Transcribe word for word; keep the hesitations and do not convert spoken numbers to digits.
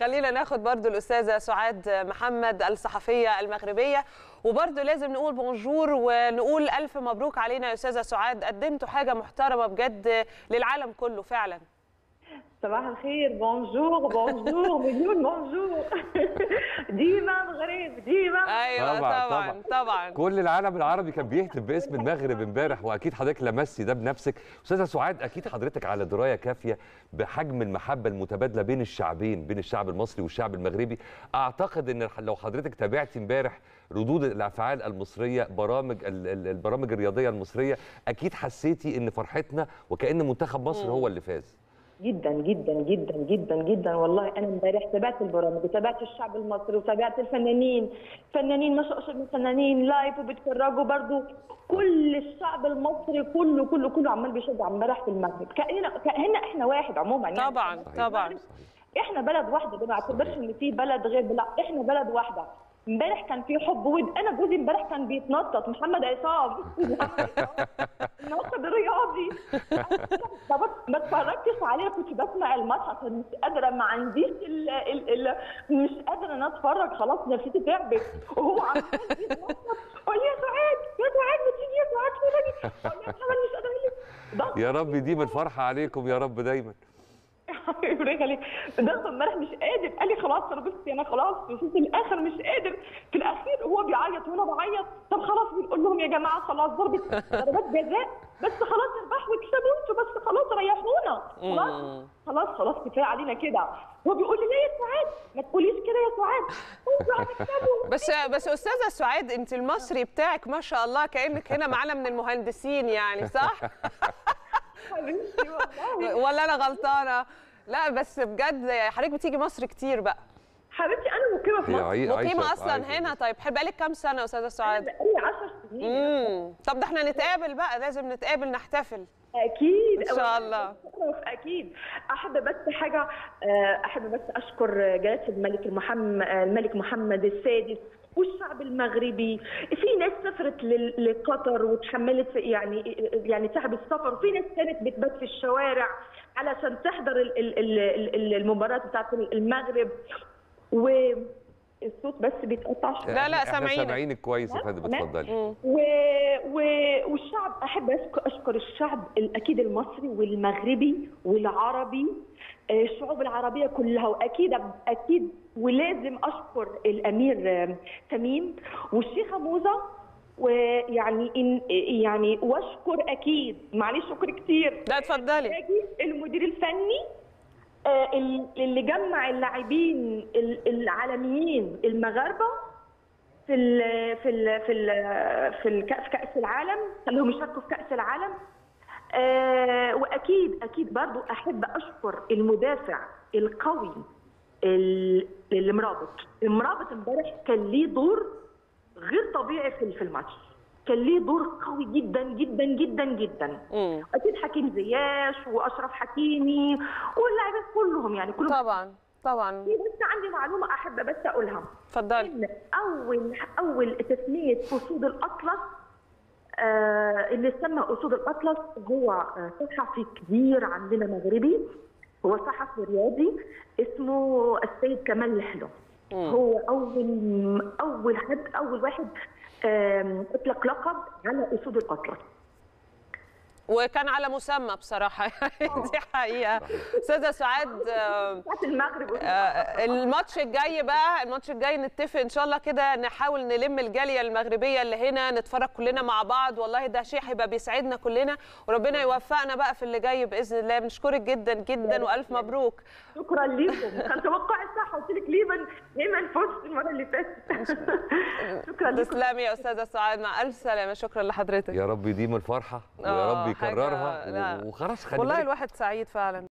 خلينا ناخد برضو الأستاذة سعاد محمد الصحفية المغربية، وبرضو لازم نقول بونجور ونقول ألف مبروك علينا يا أستاذة سعاد، قدمتوا حاجة محترمة بجد للعالم كله فعلا. صباح الخير، بونجور بونجور مليون بونجور، ديما مغرب ديما. ايوه طبعا طبعا طبعا كل العالم العربي كان بيهتف باسم المغرب امبارح، واكيد حضرتك لمستي ده بنفسك. استاذه سعاد، اكيد حضرتك على درايه كافيه بحجم المحبه المتبادله بين الشعبين، بين الشعب المصري والشعب المغربي. اعتقد ان لو حضرتك تابعتي امبارح ردود الافعال المصريه، برامج البرامج الرياضيه المصريه، اكيد حسيتي ان فرحتنا وكأن منتخب مصر هو اللي فاز. جدا جدا جدا جدا جدا والله. انا امبارح تابعت البرامج وتابعت الشعب المصري وتابعت الفنانين، فنانين ما شاء الله، فنانين لايف وبيتفرجوا برضو. كل الشعب المصري كله كله كله عمال بيشجع امبارح في المغرب، كأننا كأننا احنا واحد عموما يعني. طبعا طبعا احنا بلد واحده، ما اعتبرش ان في بلد غير، لا احنا بلد واحده. امبارح كان في حب ود، انا جوزي امبارح كان بيتنطط، محمد عصام الناقد الرياضي ما اتفرجتش عليه، كنت بسمع الماتش عشان مش قادره، ما عنديش ال ال ال مش قادره ان اتفرج، خلاص نفسيتي تعبت، وهو عمال بيتنطط قول يا سعاد يا سعاد ما تيجي يا سعاد تفرجي، قول يا محمد مش قادره. يا رب دي من فرحه عليكم يا رب دايما. يبارك عليك. ضغط امبارح مش قادر، قال لي خلاص انا بصي انا خلاص وصلت للاخر مش قادر، في الاخير وهو بيعيط وانا بعيط، طب خلاص بنقول لهم يا جماعه خلاص ضربت ضربات جزاء بس خلاص اربحوا واكسبوا انتوا بس خلاص ريحونا خلاص خلاص خلاص كفايه علينا كده. هو بيقول لي ليه يا سعاد؟ ما تقوليش كده يا سعاد انتوا هتكسبوا. بس بس استاذه سعاد، انت المصري بتاعك ما شاء الله كانك هنا معانا من المهندسين يعني، صح؟ حبيبتي والله ولا انا غلطانه؟ لا بس بجد حضرتك بتيجي مصر كتير بقى حبيبتي. انا مقيمه في مصر، مقيمه اصلا عايزة. هنا طيب بقالك كام سنه يا استاذه سعاد؟ بقالي عشر سنين. امم طب ده احنا نتقابل بقى، لازم نتقابل نحتفل اكيد ان شاء الله. اكيد احب بس حاجه، احب بس اشكر جلاله الملك المحمد الملك محمد السادس والشعب المغربي. في ناس سافرت لقطر وتحملت يعني يعني تعب السفر، وفي ناس كانت بتبات في الشوارع علشان تحضر المباراه بتاعت المغرب. و الصوت بس بيتقطع. لا لا سامعينك، سامعينك كويس يا فندم، اتفضلي. والشعب احب اشكر الشعب الاكيد المصري والمغربي والعربي، الشعوب العربيه كلها، واكيد اكيد ولازم اشكر الامير تميم والشيخه موزه، ويعني إن يعني واشكر اكيد معلش شكر كتير. لا اتفضلي. المدير الفني اللي جمع اللاعبين العالميين المغاربه في ال في ال في ال في, ال في كأس العالم، خليهم يشاركوا في كأس العالم. واكيد اكيد برضو احب اشكر المدافع القوي المرابط. المرابط امبارح كان ليه دور غير طبيعي في الماتش، كان ليه دور قوي جدا جدا جدا جدا. مم. اكيد حكيم زياش واشرف حكيمي واللاعبين كلهم يعني كلهم طبعا طبعا. بس عندي معلومه احب بس اقولها. اتفضلي. اول اول تسميه اسود الاطلس، آه اللي سمى اسود الاطلس هو صحفي كبير عندنا مغربي، هو صحفي رياضي اسمه السيد كمال لحلو. مم. هو اول اول حد اول واحد اطلق لقب على اسود الاطلس، وكان على مسمى بصراحه دي حقيقه. استاذه سعاد المغرب الماتش الجاي بقى، الماتش الجاي نتفق ان شاء الله كده، نحاول نلم الجاليه المغربيه اللي هنا نتفرج كلنا مع بعض، والله ده شيء هيبقى بيسعدنا كلنا، وربنا يوفقنا بقى في اللي جاي باذن الله. بنشكرك جدا جدا والف مبروك. شكرا ليكم، كان توقعي صح، قلت لك ليه ما نفوتش المره اللي فاتت. شكرا ليكم. تسلمي يا استاذه سعاد، مع الف سلامه، شكرا لحضرتك. يا رب يديم الفرحه ويا رب يكررها، وخلاص خلينا والله الواحد سعيد فعلا.